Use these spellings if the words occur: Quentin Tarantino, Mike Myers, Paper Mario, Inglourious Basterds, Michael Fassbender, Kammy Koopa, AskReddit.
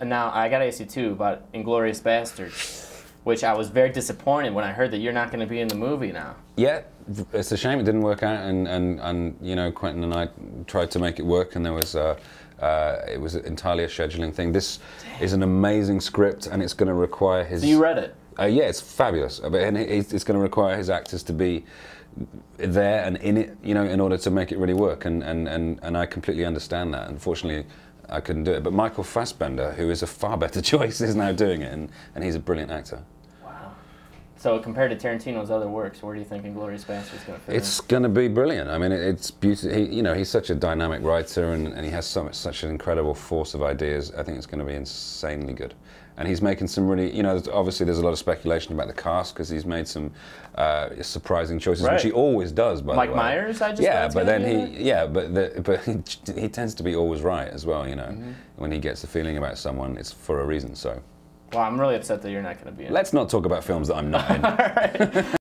And now I gotta ask you too about Inglourious Basterds, which I was very disappointed when I heard that you're not gonna be in the movie now. Yeah, it's a shame it didn't work out, and you know, Quentin and I tried to make it work, and there was it was entirely a scheduling thing. This is an amazing script, and it's gonna require his. So you read it? Yeah, it's fabulous, and it's gonna require his actors to be there and in it, you know, in order to make it really work, and I completely understand that. Unfortunately, I couldn't do it, but Michael Fassbender, who is a far better choice, is now doing it, and he's a brilliant actor. Wow. So compared to Tarantino's other works, where do you think Inglourious Basterds is going to fit? It's going to be brilliant. I mean, it's beautiful. You know, he's such a dynamic writer, and he has so much, such an incredible force of ideas. I think it's going to be insanely good. And he's making some really, you know, obviously there's a lot of speculation about the cast because he's made some surprising choices, right, which he always does. By Mike the way, Mike Myers, I just but he tends to be always right as well. You know, when he gets the feeling about someone, it's for a reason. So, well, I'm really upset that you're not going to be in. Let's not talk about films that I'm not in. All right.